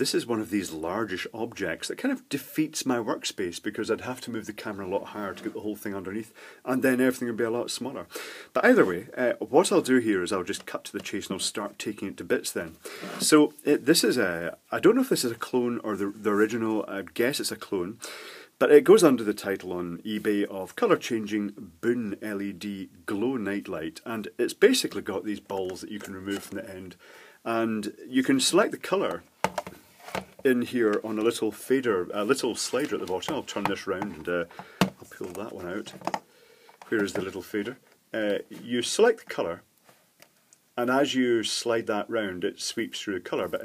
This is one of these largish objects that kind of defeats my workspace because I'd have to move the camera a lot higher to get the whole thing underneath, and then everything would be a lot smaller. But either way, what I'll do here is I'll just cut to the chase and I'll start taking it to bits then. So this is a, I don't know if this is a clone or the original, I guess it's a clone. But it goes under the title on eBay of Colour Changing Boon LED Glow Nightlight, and it's basically got these balls that you can remove from the end, and you can select the colour in here on a little fader, a little slider at the bottom. I'll turn this round and I'll pull that one out. Where is the little fader? You select the colour, and as you slide that round, it sweeps through the colour. But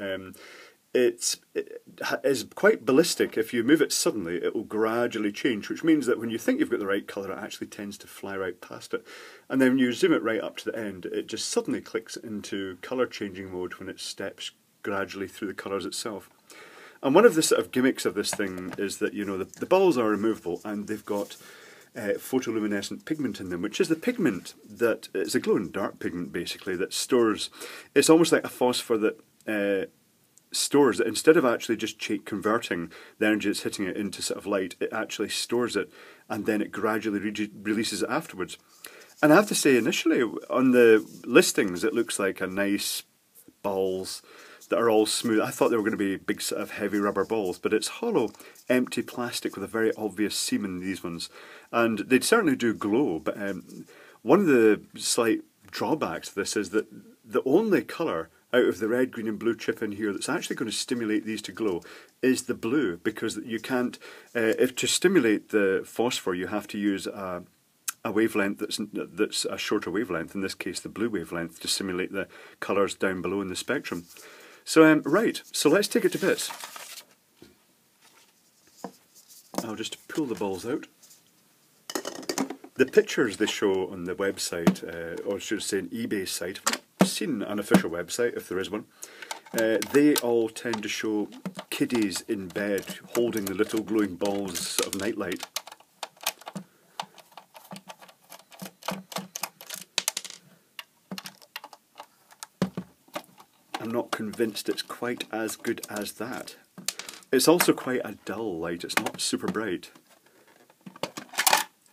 it is quite ballistic. If you move it suddenly, it will gradually change, which means that when you think you've got the right colour, it actually tends to fly right past it. And then when you zoom it right up to the end, it just suddenly clicks into colour changing mode when it steps gradually through the colours itself. And one of the sort of gimmicks of this thing is that, you know, the balls are removable and they've got photoluminescent pigment in them, which is the pigment that, it's a glow in the dark pigment basically, that stores, it's almost like a phosphor that stores it, instead of actually just converting the energy that's hitting it into sort of light, it actually stores it and then it gradually releases it afterwards. And I have to say, initially on the listings it looks like a nice balls that are all smooth. I thought they were going to be big sort of heavy rubber balls, but it's hollow, empty plastic with a very obvious seam in these ones. And they certainly do glow, but one of the slight drawbacks to this is that the only colour out of the red, green and blue chip in here that's actually going to stimulate these to glow is the blue, because you can't, if to stimulate the phosphor you have to use a wavelength that's a shorter wavelength, in this case the blue wavelength, to simulate the colours down below in the spectrum. So right, so let's take it to bits. I'll just pull the balls out. The pictures they show on the website, or should I say an eBay site, seen an official website if there is one, they all tend to show kiddies in bed holding the little glowing balls, sort of nightlight. I'm not convinced it's quite as good as that. It's also quite a dull light, it's not super bright.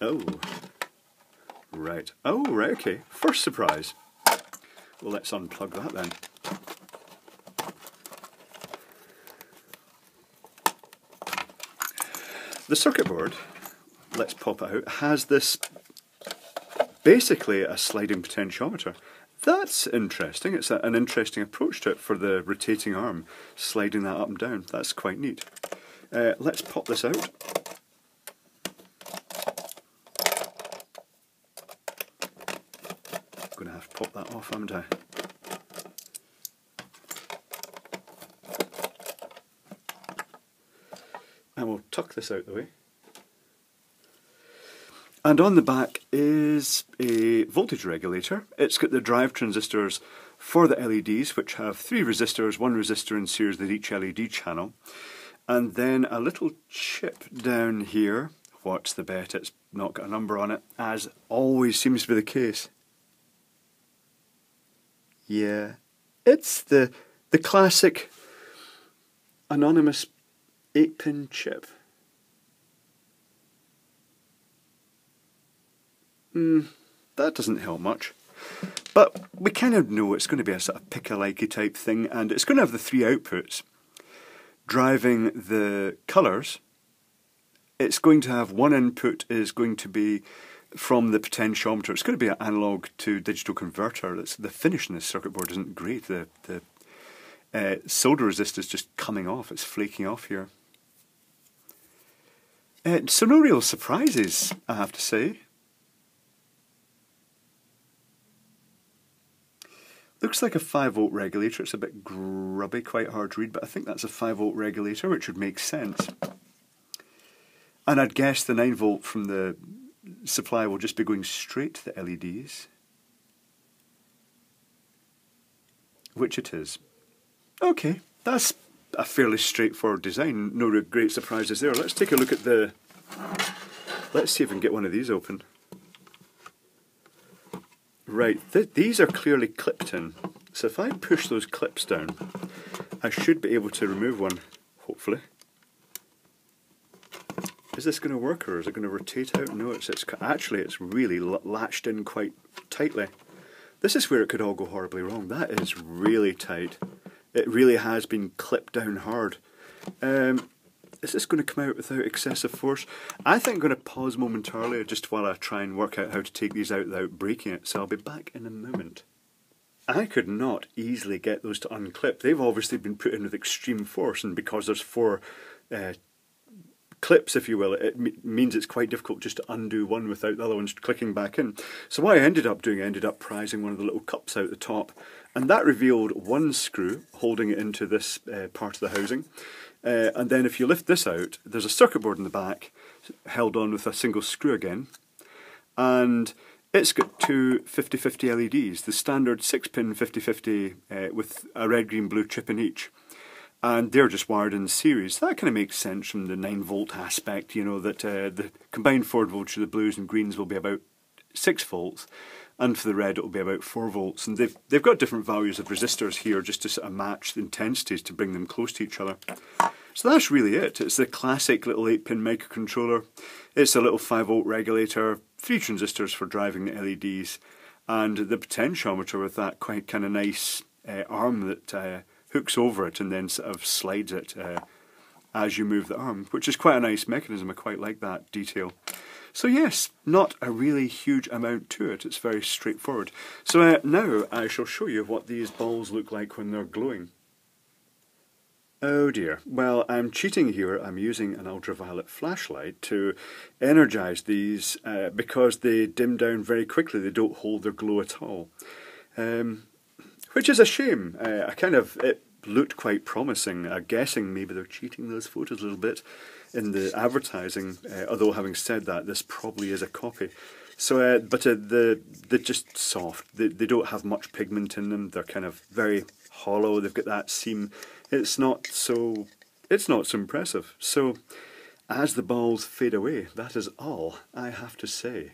Oh, right, oh right, okay, first surprise. Well, let's unplug that then. The circuit board, let's pop it out, has this, basically a sliding potentiometer. That's interesting, it's an interesting approach to it for the rotating arm, sliding that up and down, that's quite neat. Let's pop this out. I'm going to have to pop that off, haven't I? And we'll tuck this out the way. And on the back is a voltage regulator. It's got the drive transistors for the LEDs, which have three resistors, one resistor in series with each LED channel. And then a little chip down here. What's the bet? It's not got a number on it, as always seems to be the case. Yeah, it's the classic anonymous 8-pin chip. That doesn't help much. But we kind of know it's going to be a sort of pick-a-likey type thing, and it's going to have the three outputs driving the colours. It's going to have one input is going to be from the potentiometer. It's going to be an analogue to digital converter. That's, the finish in this circuit board isn't great. The solder resistor is just coming off. It's flaking off here. So no real surprises, I have to say. Looks like a 5-volt regulator. It's a bit grubby, quite hard to read, but I think that's a 5-volt regulator, which would make sense. And I'd guess the 9-volt from the supply will just be going straight to the LEDs. Which it is. Okay, that's a fairly straightforward design. No great surprises there. Let's take a look at the... Let's see if we can get one of these open. Right, these are clearly clipped in, so if I push those clips down, I should be able to remove one, hopefully. Is this going to work, or is it going to rotate out? No, it's actually, it's really latched in quite tightly. This is where it could all go horribly wrong. That is really tight. It really has been clipped down hard. Is this going to come out without excessive force? I think I'm going to pause momentarily just while I try and work out how to take these out without breaking it, so I'll be back in a moment. I could not easily get those to unclip. They've obviously been put in with extreme force, and because there's four clips, if you will, it means it's quite difficult just to undo one without the other one's clicking back in. So what I ended up doing, I ended up prizing one of the little cups out the top, and that revealed one screw holding it into this part of the housing. And then if you lift this out, there's a circuit board in the back held on with a single screw again, and it's got two 50/50 LEDs, the standard 6-pin 50/50 with a red, green, blue chip in each. And they're just wired in series. That kind of makes sense from the 9-volt aspect, you know, that the combined forward voltage of the blues and greens will be about 6 volts, and for the red it will be about 4 volts. And they've got different values of resistors here just to sort of match the intensities to bring them close to each other. So that's really it. It's the classic little 8-pin microcontroller. It's a little 5-volt regulator, 3 transistors for driving the LEDs, and the potentiometer with that quite kind of nice arm that hooks over it and then sort of slides it as you move the arm, which is quite a nice mechanism. I quite like that detail. So yes, not a really huge amount to it, it's very straightforward. So now I shall show you what these balls look like when they're glowing. Oh dear, well I'm cheating here, I'm using an ultraviolet flashlight to energise these because they dim down very quickly, they don't hold their glow at all. Which is a shame. It looked quite promising. I'm guessing maybe they're cheating those photos a little bit in the advertising. Although having said that, this probably is a copy. So, they're just soft. They don't have much pigment in them. They're kind of very hollow. They've got that seam. It's not so impressive. So, as the balls fade away, that is all I have to say.